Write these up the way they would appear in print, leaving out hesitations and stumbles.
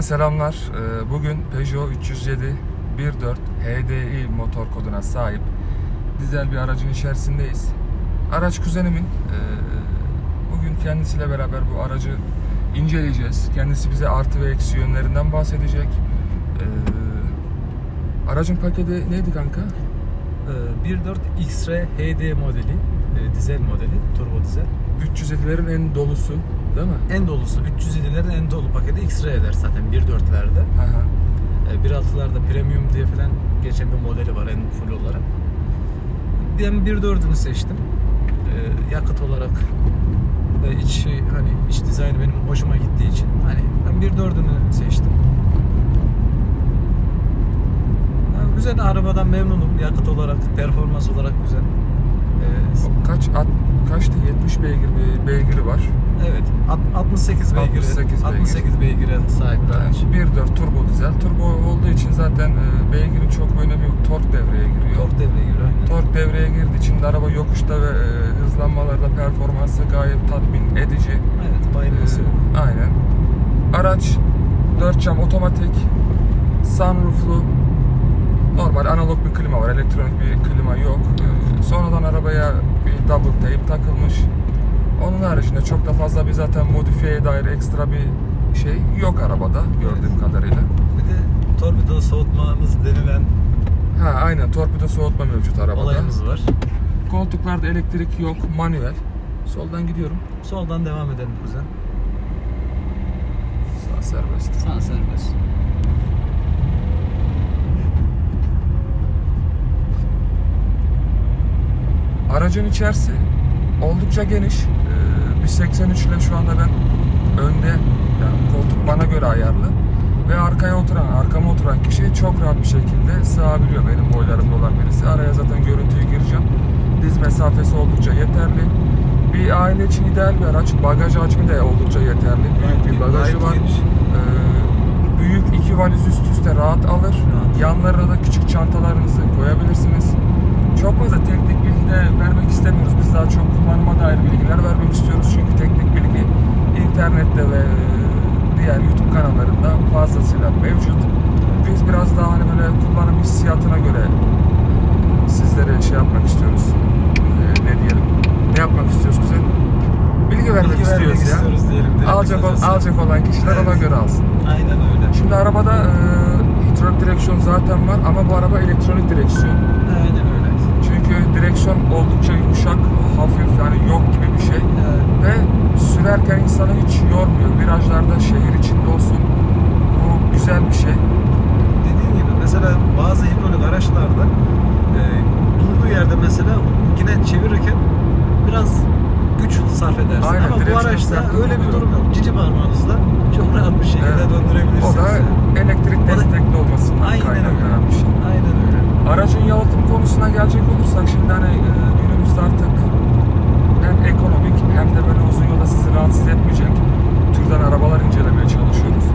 Herkese selamlar. Bugün Peugeot 307 1.4 HDI motor koduna sahip dizel bir aracın içerisindeyiz. Araç kuzenimin, bugün kendisiyle beraber bu aracı inceleyeceğiz. Kendisi bize artı ve eksi yönlerinden bahsedecek. Aracın paketi neydi kanka? 1.4 XR HD modeli, dizel modeli, turbo dizel. 307'lerin en dolusu. Değil mi? En dolusu. 307'lerin en dolu paketi X-Ray'ler zaten 1.4'lerde. 1.6'larda Premium diye falan geçen bir modeli var en full olarak. Ben 1.4'ünü seçtim. Yakıt olarak iç dizaynı benim hoşuma gittiği için ben 1.4'ünü seçtim. Güzel, arabadan memnunum. Yakıt olarak, performans olarak güzel. Kaçtı? 70 beygiri var. Evet. 68 beygire sahip araç. 1.4 turbo dizel. Turbo olduğu için zaten beygirin çok önemi yok. Tork devreye giriyor. Aynen. Tork devreye girdiği için araba yokuşta ve hızlanmalarda performansı gayet tatmin edici. Evet, bayılması. Aynen. Araç 4 cam otomatik, sunrooflu. Normal analog bir klima var, elektronik bir klima yok. Sonradan arabaya bir double tape takılmış. Onun haricinde çok da fazla bir zaten modifiyeye dair ekstra bir şey yok arabada gördüğüm kadarıyla. Bir de torpido soğutmamız denilen... aynen, torpido soğutma mevcut arabada. Olayımız var. Koltuklarda elektrik yok, manuel. Soldan gidiyorum. Soldan devam edelim kuzen. Sağ serbest. Aracın içerisi oldukça geniş. Bir 83 ile şu anda ben önde, yani koltuk bana göre ayarlı ve arkama oturan kişi çok rahat bir şekilde sığabiliyor. Benim boylarımda olan birisi, araya zaten görüntüyü gireceğim. Diz mesafesi oldukça yeterli. Bir aile için ideal bir araç. Bagaj hacmi de oldukça yeterli. Büyük bir bagajı var. Büyük iki valiz üst üste rahat alır. Yanlarına da küçük çantalarınızı koyabilirsiniz. Çok fazla teknik bilgi de vermek istemiyoruz. Biz daha çok kullanıma dair bilgiler vermek istiyoruz. Çünkü teknik bilgi internette ve diğer YouTube kanallarında fazlasıyla mevcut. Biz biraz daha böyle kullanım hissiyatına göre sizlere şey yapmak istiyoruz. Ne yapmak istiyoruz bize? Bilgi vermek istiyoruz diyelim. Alacak olan kişiler ona göre alsın. Aynen öyle. Şimdi arabada hidrolik direksiyon zaten var ama bu araba elektronik direksiyon. Aynen öyle. Direksiyon oldukça yumuşak, hafif, yani yok gibi bir şey. Ve sürerken insanı hiç yormuyor. Virajlarda, şehir içinde olsun, bu güzel bir şey. Dediğim gibi mesela bazı hidrolik araçlarda durduğu yerde mesela yine çevirirken biraz güç sarf edersin. Aynen, ama bu araçta öyle bir durum yok. Cici parmağınızla çok rahat bir şekilde döndürebilirsiniz. O da elektrik destekli olmasından kaynaklanan bir şey. Aynen öyle. Aracın yalıtım konusuna gelecek olursak şimdi günümüzde artık hem ekonomik hem de böyle uzun yolda sizi rahatsız etmeyecek türden arabalar incelemeye çalışıyoruz.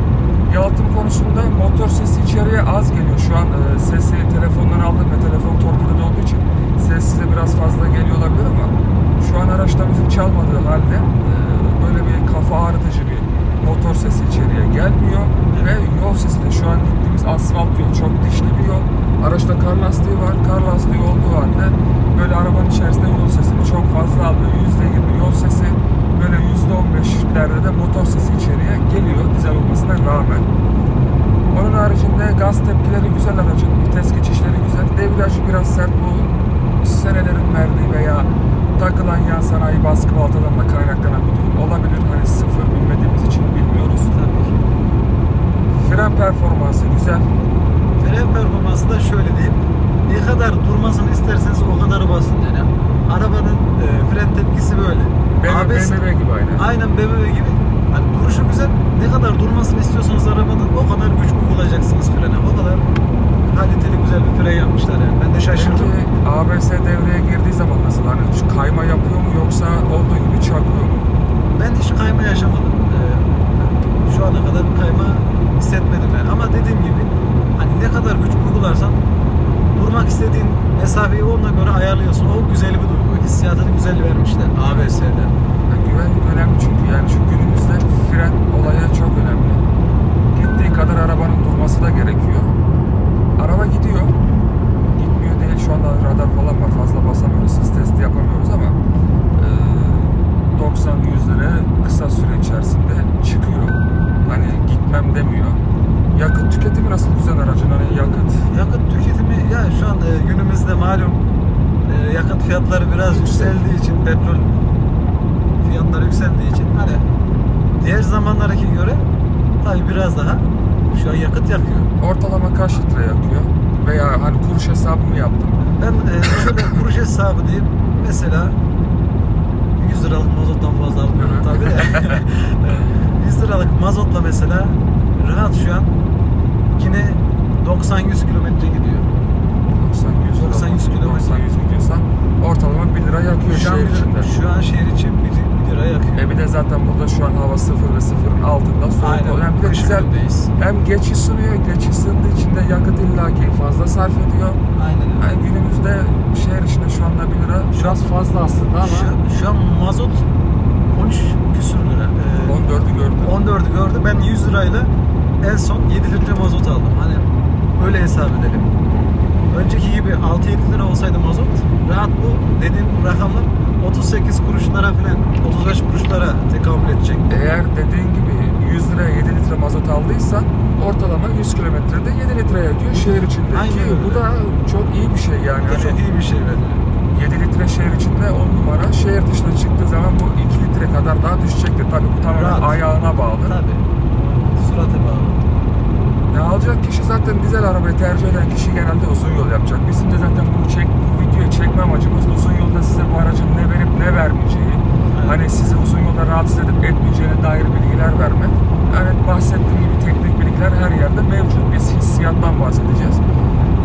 Yalıtım konusunda motor sesi içeriye az geliyor. Şu an sesi telefondan aldım ve telefon torpidoda olduğu için ses size biraz fazla geliyor olabilir ama şu an araçta müzik çalmadığı halde böyle bir kafa ağrıtıcı bir motor sesi içeriye gelmiyor ve yol sesi de şu an gittiğimiz asfalt yol çok dişli bir yol. Araçta kar lastiği var. Kar lastiği olduğu halde böyle arabanın içerisinde yol sesini çok fazla alıyor. %20 yol sesi, böyle %15'lerde de motor sesi içeriye geliyor dizel olmasına rağmen. Onun haricinde gaz tepkileri güzel aracın, vites geçişleri güzel. Debriyajı biraz sert, bu senelerin verdiği veya takılan yan sanayi baskı baltadan da kaynaklanan bir durum olabilir. Hani sıfır bilmediğimiz için bilmiyoruz. Fren performansı güzel. Fren performansı da şöyle diyeyim, ne kadar durmasını isterseniz o kadar basın. Yani arabanın fren tepkisi böyle. ABS, BMW gibi aynen. Aynen BMW gibi. Yani duruşu güzel. Ne kadar durmasını istiyorsanız arabanın o kadar güç uygulayacaksınız frene. O kadar kaliteli güzel bir fren yapmışlar yani. Ben de şaşırdım. Peki, ABS devreye girdiği zaman nasıl? Hani kayma yapıyor mu yoksa olduğu gibi çakıyor mu? Ben hiç kayma yaşamadım. Şu ana kadar bir kayma hissetmedim yani. Ama dediğim gibi ne kadar güç uygularsan durmak istediğin mesafeyi ona göre ayarlıyorsun. O güzel bir duygu. Hissiyatını güzel vermişler ABS'de. Güvenlik önemli çünkü. Yani şu günümüzde fren olaya çok önemli. Gittiği kadar arabanın durması da gerekiyor. Araba gidiyor. Gitmiyor değil. Şu anda radar falan var. Fazla basamıyoruz. Siz testi yapamıyoruz ama 90-100'lere kısa süre içerisinde çıkıyor. Hani gitmem demiyor. Yakıt tüketimi nasıl güzel aracın? Hani yakıt tüketimi yani şu anda günümüzde malum yakıt fiyatları biraz yükseldiği için, petrol fiyatları yükseldiği için hani diğer zamanlardaki göre tabii biraz daha şu an yakıt yakıyor. Ortalama kaç litre yakıyor? Veya hani kuruş hesabı mı yaptım? Ben şöyle kuruş hesabı diyeyim. Mesela 100 liralık mazottan fazla almıyorum tabii de. 100 liralık mazotla mesela rahat şu an yine 90-100 kilometre gidiyor. 90-100 gidiyorsa ortalama 1 lira yakıyor şu an şehir içinde. Şu an şehir için 1 lira yakıyor. Bir de zaten burada şu an hava 0 ve 0'ın altında soğuk oluyor. Hem de güzel, hem geç ısınıyor. Geç ısındığı için de yakıt illaki fazla sarf ediyor. Aynen. Yani günümüzde şehir içinde şu anda 1 lira biraz fazla aslında ama şu an mazot 13 küsür lira. 14'ü gördü. 14'ü gördü. Ben 100 lirayla en son 7 litre mazot aldım. Hani öyle hesap edelim. Önceki gibi 6-7 lira olsaydı mazot rahat bu dediğim rakamlar 38 kuruşlara falan 35 kuruşlara tekabül edecek. Eğer dediğin gibi 100 liraya 7 litre mazot aldıysan ortalama 100 kilometrede 7 litre yakıyor şehir içinde. Aynı ki bu da çok iyi bir şey yani. Çok iyi bir şey bence. 7 litre şehir içinde 10 numara. Şehir dışına çıktığı zaman bu 2 litre kadar daha düşecektir. Tabii bu tamamen rahat. Ayağına bağlı. Tabii. Surata bağlı. Alacak kişi zaten dizel arabayı tercih eden kişi genelde uzun yol yapacak. Bizim de zaten bu videoyu çekme amacımız uzun yolda size bu aracın ne verip ne vermeyeceği, hani sizi uzun yolda rahatsız edip etmeyeceğine dair bilgiler vermek. Yani bahsettiğim gibi teknik bilgiler her yerde mevcut. Biz hissiyattan bahsedeceğiz.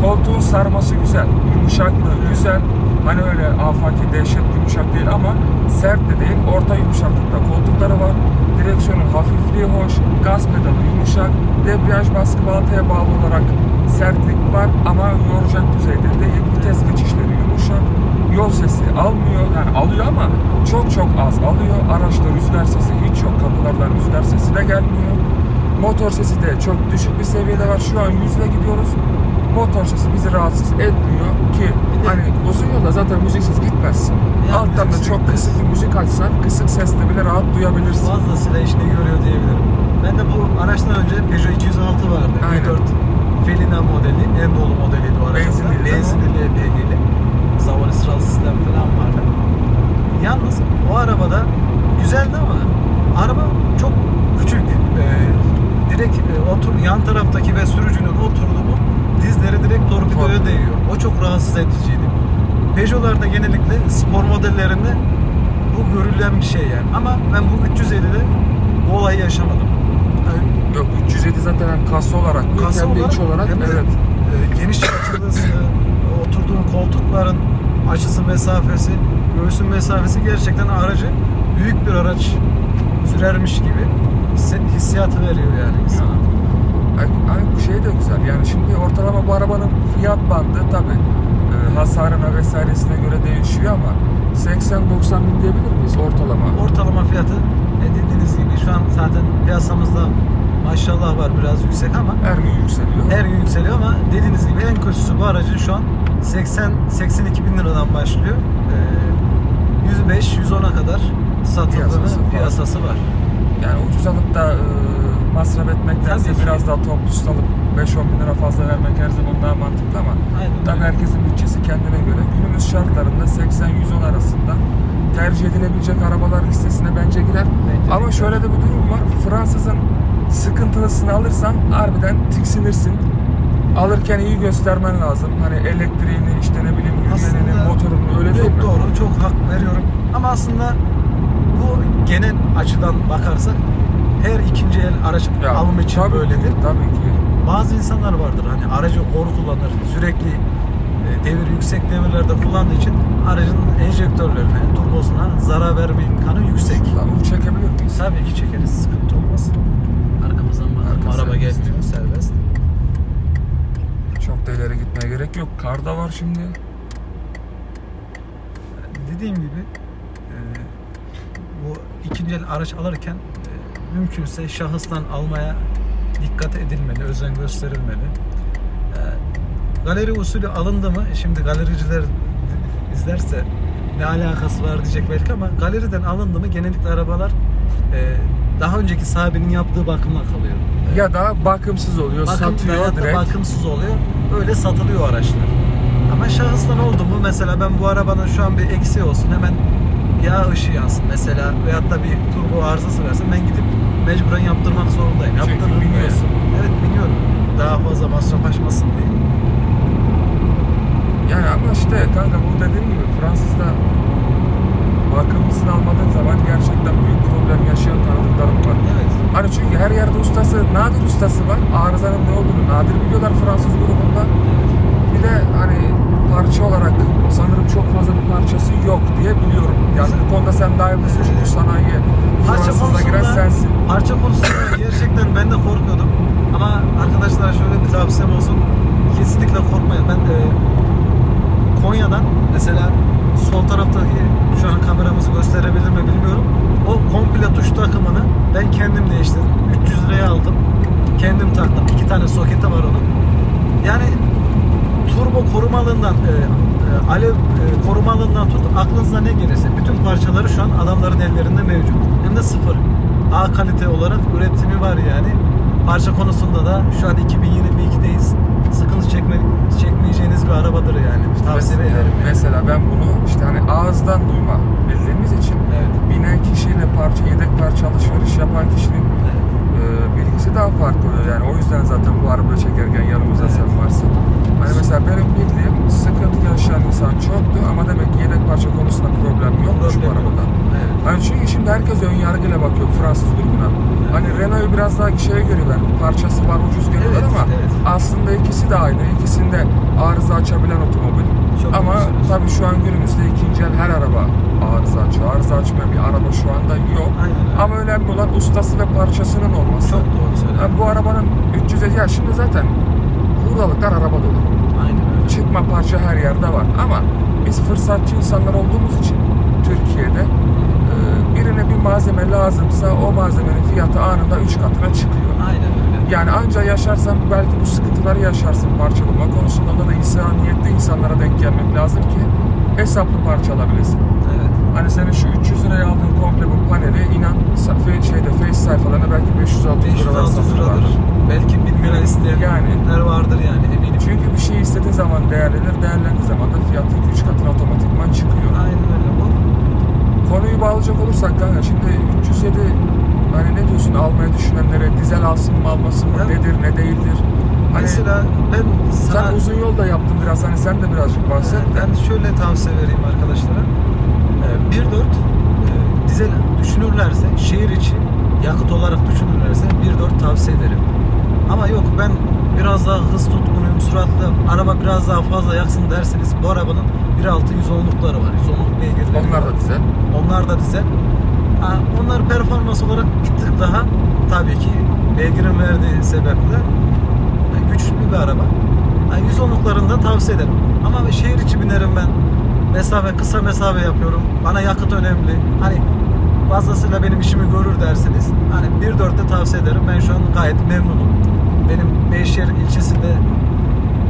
Koltuğun sarması güzel, yumuşaklığı güzel. Hani öyle afaki dehşet yumuşak değil ama sert de değil. Orta yumuşaklıkta koltukları var. Direksiyonun hafifliği hoş, gaz pedalı yumuşak, debriyaj baskı baltaya bağlı olarak sertlik var ama yoracak düzeyde değil. Vites geçişleri yumuşak, yol sesi almıyor, yani alıyor ama çok az alıyor. Araçta rüzgar sesi hiç yok, kapılardan rüzgar sesi de gelmiyor. Motor sesi de çok düşük bir seviyede var. Şu an 100'le gidiyoruz. Motor sesi bizi rahatsız etmiyor ki hani uzun yolda zaten müziksiz gitmezsin. Yani alttan da çok kısık bir müzik açsan kısık sesle bile rahat duyabilirsin. Fazlasıyla işini görüyor diyebilirim. Ben de bu araçtan önce Peugeot 206 vardı. Aynen. 4 Felina modeli, en dolu modeliydi o araç. Benzinli, LPG'li. Zavallı sıralı sistem falan vardı. Yalnız o arabada güzeldi ama araba çok küçük. Direkt yan taraftaki ve sürücünün oturduğu dizleri direkt torpidoya değiyor. O çok rahatsız ediciydi. Peugeot'larda genellikle spor modellerinde bu görülen bir şey yani. Ama ben bu 307'de bu olayı yaşamadım. Yani yok, 307 zaten hem kasa olarak hem de iç olarak evet. Geniş açılısı, oturduğum koltukların açısı, mesafesi, göğsün mesafesi gerçekten aracı büyük bir araç sürermiş gibi hissiyatı veriyor yani insana. Evet. Bu şey de güzel yani. Şimdi ortalama bu arabanın fiyat bandı tabi hasarına vesairesine göre değişiyor ama 80-90 bin diyebilir miyiz ortalama? Ortalama fiyatı dediğiniz gibi şu an zaten piyasamızda maşallah var, biraz yüksek ama her gün yükseliyor. Her gün yükseliyor ama dediğiniz gibi en kötüsü bu aracın şu an 80-82 bin liradan başlıyor. 105-110'a kadar satıldığının piyasası var. Yani ucuz alıp da masraf etmektense biraz daha toplu alıp 5-10 bin lira fazla vermek her zaman daha mantıklı ama tabii herkesin bütçesi kendine göre. Günümüz şartlarında 80-110 arasında tercih edilebilecek arabalar listesine bence girer. Ama şöyle de bir durum var. Fransızın sıkıntılısını alırsan harbiden tiksinirsin. Alırken iyi göstermen lazım. Hani elektriğini, işte ne bileyim yürüyenini, motorunu, öyle değil mi? Çok doğru, çok hak veriyorum. Ama aslında bu genel açıdan bakarsak her ikinci el araç alım için böyledir. Tabii ki. Bazı insanlar vardır hani aracı hor kullanır. Sürekli yüksek devirlerde kullandığı için aracın enjektörlerine, turbosuna zarar verme imkanı yüksek. Tabii çekebilir miyiz? Tabii ki çekeriz. Sıkıntı olmaz. Arkamızdan bakalım. Araba gelmiyor. Serbest. Çok da ileri gitmeye gerek yok. Kar da var şimdi. Dediğim gibi bu ikinci el araç alırken mümkünse şahıstan almaya dikkat edilmeli, özen gösterilmeli. Galeri usulü alındı mı? Şimdi galericiler izlerse ne alakası var diyecek belki ama galeriden alındı mı genellikle arabalar daha önceki sahibinin yaptığı bakımla kalıyor. Ya da bakımsız oluyor, satılıyor direkt. Bakımsız oluyor, öyle satılıyor araçlar. Ama şahıstan oldu mu mesela ben bu arabanın şu an bir eksiği olsun hemen yağ ışığı yansın mesela veyahut da bir turbo arızası versin ben gidip mecburen yaptırmak zorundayım. Yaptırırım. Biliyorsun. Evet biliyorum. Daha fazla masraf açmasın diye. Yani ama işte kanka bu dediğim gibi Fransız'da bakımlısını almadığın zaman gerçekten büyük problem yaşayan tanıdıklarım var. Evet. Hani çünkü her yerde ustası, nadir ustası var. Arızanın ne olduğunu nadir biliyorlar Fransız grubunda. Bir de hani parça olarak sanırım çok fazla bir parçası yok diye biliyorum. Yani bu konuda sen daha iyi misin? Çünkü sanayi Fransız'a giren sensin. Parça konusunda gerçekten ben de korkuyordum. Ama arkadaşlar şöyle bir tavsiyem olsun. Kesinlikle korkmayın. Ben de Konya'dan mesela sol taraftaki şu an kameramızı gösterebilir mi bilmiyorum. O komple tuş takımını ben kendim değiştirdim. 300 liraya aldım. Kendim taktım. 2 tane soketi var onun. Yani turbo korumalığından, alev korumalığından tut. Aklınıza ne gelirse bütün parçaları şu an adamların ellerinde mevcut. Hem de sıfır. A kalite olarak üretimi var yani. Parça konusunda da şu an 2022'deyiz. Sıkıntı çekmeyeceğiniz bir arabadır yani. Tavsiye ederim. Yani. Mesela ben bunu işte hani ağızdan duyma bildiğimiz için evet. Binen kişiyle parça, yedek parça alışveriş yapan kişinin evet. Bilgisi daha farklı oluyor. Yani o yüzden zaten bu araba çekerken yanımıza evet. Sen varsın. Hani mesela benim bildiğim sıkıntı yaşayan insan çoktu ama demek ki yedek parça konusunda problem yokmuş bu arabada. Evet. Hani çünkü şimdi herkes ön yargıyla bakıyor Fransız grubuna. Evet. Hani Renault'u biraz daha şeye görüyorlar. Parçası var ucuz görüyorlar evet, ama evet. Aslında ikisi de aynı. İkisinde arıza açabilen otomobil. Çok ama tabii şu an günümüzde ikinci el her araba arıza açıyor. Arıza açmayan bir araba şu anda yok. Aynen. Ama önemli olan ustası ve parçasının olması. Çok doğru söylüyorsun. Yani bu arabanın 350 yaşında zaten buralıklar araba dolu. Aynen. Çıkma parça her yerde var ama biz fırsatçı insanlar olduğumuz için Türkiye'de birine bir malzeme lazımsa o malzemenin fiyatı anında 3 katına çıkıyor. Aynen öyle. Yani ancak yaşarsan belki bu sıkıntıları yaşarsın parça bulma konusunda. Onda da insaniyetli insanlara denk gelmek lazım ki hesaplı parça alabilesin. Evet. Hani senin şu 300 liraya aldığın komple bu paneli inan Face sayfalarına belki 500-600 liradır. Belki 1.000 lira isteyenler yani, vardır yani eminim. Çünkü bir şey istediği zaman değerlenir, değerlendiği zaman da fiyatı 2-3 katına otomatikman çıkıyor. Aynen öyle bu. Konuyu bağlayacak olursak kanka şimdi 307 hani ne diyorsun almaya düşünenlere dizel alsın mı almasın mı evet. Nedir ne değildir? Hani mesela ben sana, sen uzun yol da yaptın biraz hani sen de birazcık bahset. Ben şöyle tavsiye vereyim arkadaşlara. 1.4 dizel düşünürlerse şehir içi yakıt olarak düşünürlerse 1.4 tavsiye ederim. Ama yok ben biraz daha hız tutkunuyum, süratli, araba biraz daha fazla yaksın derseniz bu arabanın 1.6 110'lukları var. 110'luk neye giriyor? Onlar da dizel. Onlar da dizel. Onlar performans olarak bir tık daha tabii ki beygirin verdiği sebeple güçlü bir araba. Yani 110'luklarını da tavsiye ederim. Ama şehir içi binerim ben. Mesafe, kısa mesafe yapıyorum. Bana yakıt önemli. Hani fazlasıyla benim işimi görür derseniz. Hani 1.4'te tavsiye ederim. Ben şu an gayet memnunum. Benim Beyşehir ilçesinde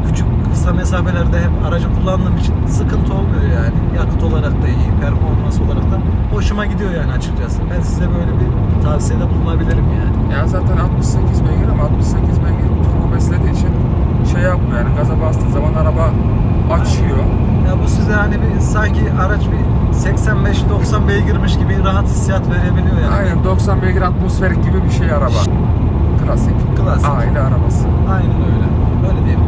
küçük kısa mesafelerde hep aracı kullandığım için sıkıntı olmuyor yani. Yakıt olarak da iyi, performans olarak da hoşuma gidiyor yani açıkçası. Ben size böyle bir tavsiyede bulunabilirim yani. Ya zaten 68 beygir ama 68 beygir turbo beslediği için şey yapmıyor yani gaza bastığı zaman araba açıyor. Ya bu size hani bir sanki araç bir 85-90 beygirmiş gibi rahat hissiyat verebiliyor yani. Aynen 90 beygir atmosferik gibi bir şey araba. Klasik aile arabası. Aynen öyle. Öyle diyelim.